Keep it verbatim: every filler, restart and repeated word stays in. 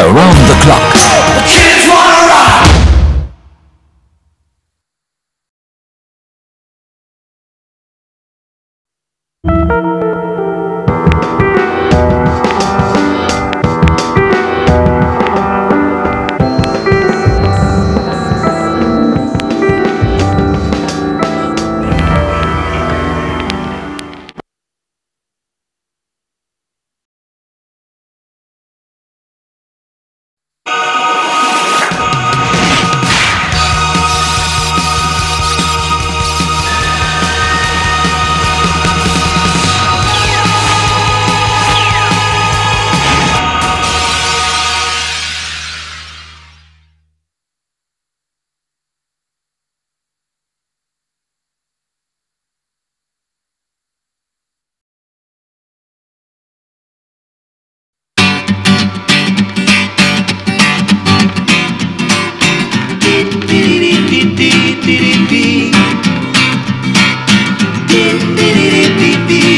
Around the clock. The kids wanna rock! Dee dee dee dee dee.